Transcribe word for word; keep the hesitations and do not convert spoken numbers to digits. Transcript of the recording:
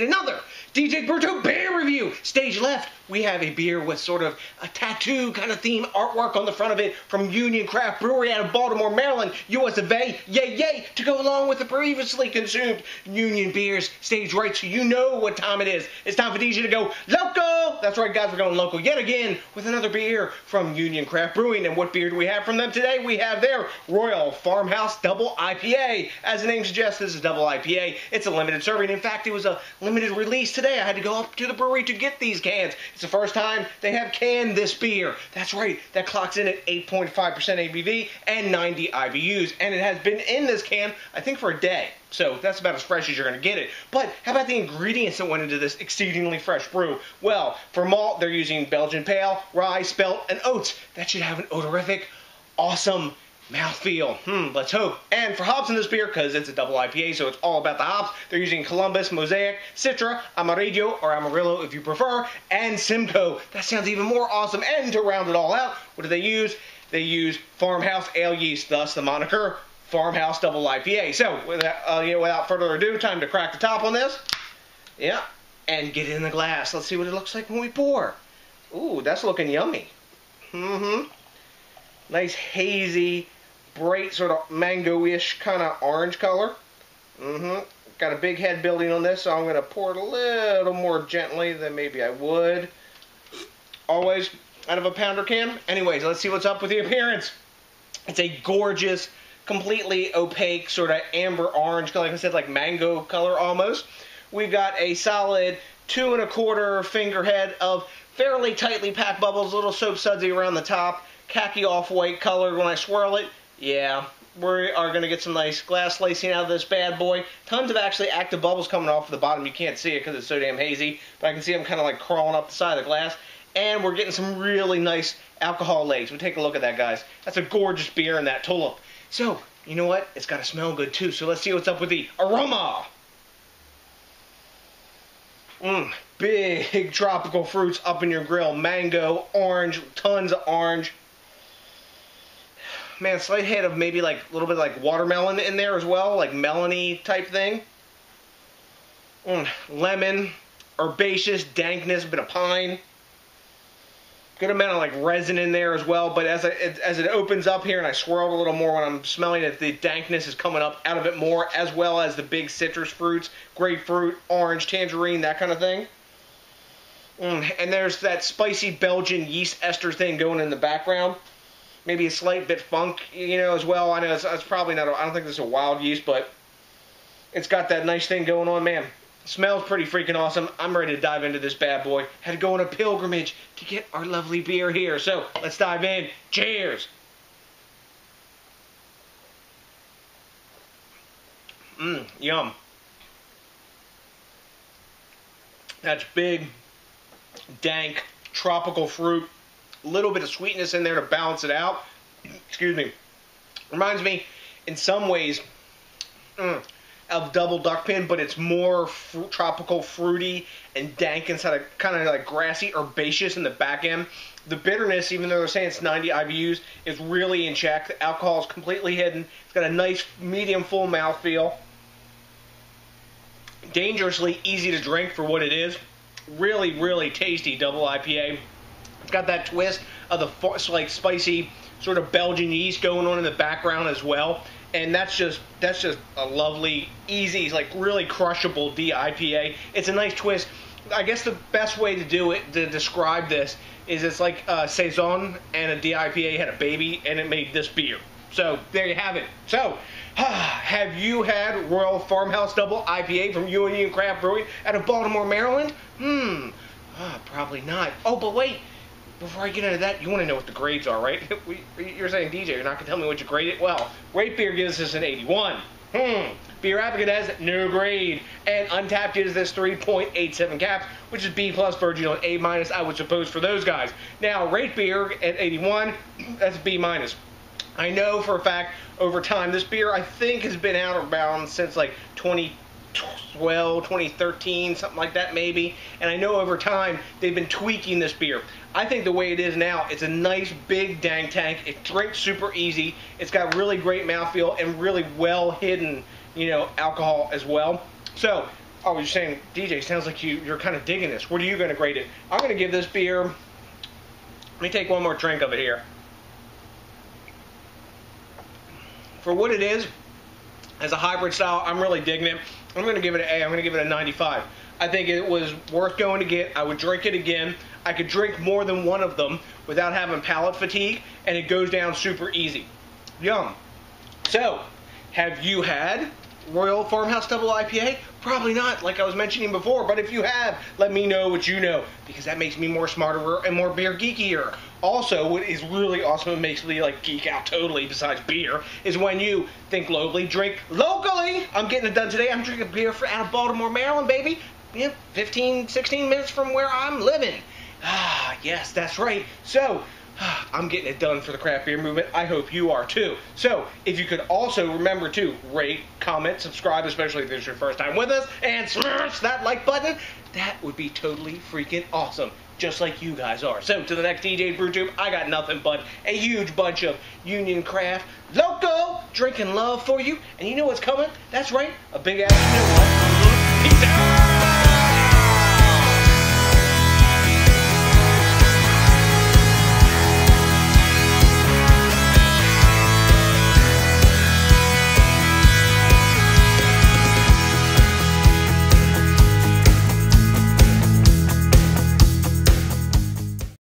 in another D J BrewTube beer review. Stage left, we have a beer with sort of a tattoo kind of theme artwork on the front of it from Union Craft Brewery out of Baltimore, Maryland, U S of A. Yay, yay, to go along with the previously consumed Union beers. Stage right, so you know what time it is. It's time for D J to go local. That's right, guys, we're going local yet again with another beer from Union Craft Brewing. And what beer do we have from them today? We have their Royal Farmhouse Double I P A. As the name suggests, this is Double I P A. It's a limited serving. In fact, it was a limited release today. I had to go up to the brewery to get these cans. It's the first time they have canned this beer. That's right. That clocks in at eight point five percent A B V and ninety I B Us. And it has been in this can, I think, for a day. So that's about as fresh as you're going to get it. But how about the ingredients that went into this exceedingly fresh brew? Well, for malt, they're using Belgian pale, rye, spelt, and oats. That should have an odorific, awesome mouthfeel. Hmm, let's hope. And for hops in this beer, because it's a double I P A, so it's all about the hops, they're using Columbus, Mosaic, Citra, Amarillo, or Amarillo if you prefer, and Simcoe. That sounds even more awesome. And to round it all out, what do they use? They use Farmhouse Ale Yeast, thus the moniker Farmhouse Double I P A. So, without, uh, yeah, without further ado, time to crack the top on this. Yeah, and get it in the glass. Let's see what it looks like when we pour. Ooh, that's looking yummy. Mm-hmm. Nice, hazy, bright, sort of mango-ish kind of orange color. Mm-hmm. Got a big head building on this, so I'm going to pour it a little more gently than maybe I would. Always out of a pounder can. Anyways, let's see what's up with the appearance. It's a gorgeous, completely opaque, sort of amber orange color. Like I said, like mango color almost. We've got a solid two and a quarter finger head of fairly tightly packed bubbles, little soap sudsy around the top. Khaki off-white color when I swirl it. Yeah, we are going to get some nice glass lacing out of this bad boy. Tons of actually active bubbles coming off the bottom. You can't see it because it's so damn hazy, but I can see them kind of like crawling up the side of the glass. And we're getting some really nice alcohol legs. We'll take a look at that, guys. That's a gorgeous beer in that tulip. So, you know what? It's got to smell good, too. So let's see what's up with the aroma. Mmm, big tropical fruits up in your grill. Mango, orange, tons of orange. Man, slight hint of maybe like a little bit like watermelon in there as well, like melony type thing. Mm, lemon, herbaceous, dankness, a bit of pine. Good amount of like resin in there as well, but as, I, as it opens up here and I swirl it a little more when I'm smelling it, the dankness is coming up out of it more, as well as the big citrus fruits, grapefruit, orange, tangerine, that kind of thing. Mm, and there's that spicy Belgian yeast ester thing going in the background. Maybe a slight bit funk, you know, as well. I know it's, it's probably not, a, I don't think this is a wild yeast, but it's got that nice thing going on. Man, smells pretty freaking awesome. I'm ready to dive into this bad boy. Had to go on a pilgrimage to get our lovely beer here. So, let's dive in. Cheers. Mmm, yum. That's big, dank, tropical fruit. A little bit of sweetness in there to balance it out. Excuse me. Reminds me, in some ways, mm, of Double Duck Pin, but it's more fr tropical, fruity, and dank inside of kind of like grassy, herbaceous in the back end. The bitterness, even though they're saying it's ninety I B Us, is really in check. The alcohol is completely hidden. It's got a nice, medium, full mouthfeel. Dangerously easy to drink for what it is. Really, really tasty double I P A. It's got that twist of the like spicy sort of Belgian yeast going on in the background as well, and that's just that's just a lovely, easy, like really crushable D I P A. It's a nice twist. I guess the best way to do it to describe this is it's like a saison and a D I P A had a baby and it made this beer. So there you have it. So have you had Royal Farmhouse Double I P A from Union Craft Brewing out of Baltimore, Maryland? Hmm, oh, probably not. Oh, but wait. Before I get into that, you want to know what the grades are, right? We, you're saying, D J, you're not going to tell me what you grade it? Well, RateBeer gives us an eighty-one. Hmm. Beer Advocate has no grade. And Untapped gives this three point eight seven caps, which is B plus, virgin on A minus, I would suppose, for those guys. Now, RateBeer at eighty-one, that's B minus. I know for a fact, over time, this beer, I think, has been out of bounds since, like, twenty twelve, twenty thirteen, something like that maybe. And I know over time they've been tweaking this beer. I think the way it is now, it's a nice big dank tank. It drinks super easy. It's got really great mouthfeel and really well hidden, you know, alcohol as well. So Oh, you're saying, D J, sounds like you, you're kind of digging this. What are you going to grade it? I'm going to give this beer, let me take one more drink of it here. For what it is, as a hybrid style, I'm really digging it. I'm going to give it an A. I'm going to give it a ninety-five. I think it was worth going to get. I would drink it again. I could drink more than one of them without having palate fatigue, and it goes down super easy. Yum. So, have you had Royal Farmhouse Double I P A? Probably not, like I was mentioning before, but if you have, let me know what you know, because that makes me more smarter and more beer geekier. Also, what is really awesome and makes me like geek out totally besides beer is when you think globally, drink locally. I'm getting it done today. I'm drinking beer for, out of Baltimore, Maryland, baby. Yeah, fifteen, sixteen minutes from where I'm living. Ah, yes, that's right. So, I'm getting it done for the craft beer movement. I hope you are too. So, if you could also remember to rate, comment, subscribe, especially if this is your first time with us, and smash that like button, that would be totally freaking awesome, just like you guys are. So, to the next D J BrewTube, I got nothing but a huge bunch of Union Craft Loco drinking love for you. And you know what's coming? That's right, a big ass. Peace out.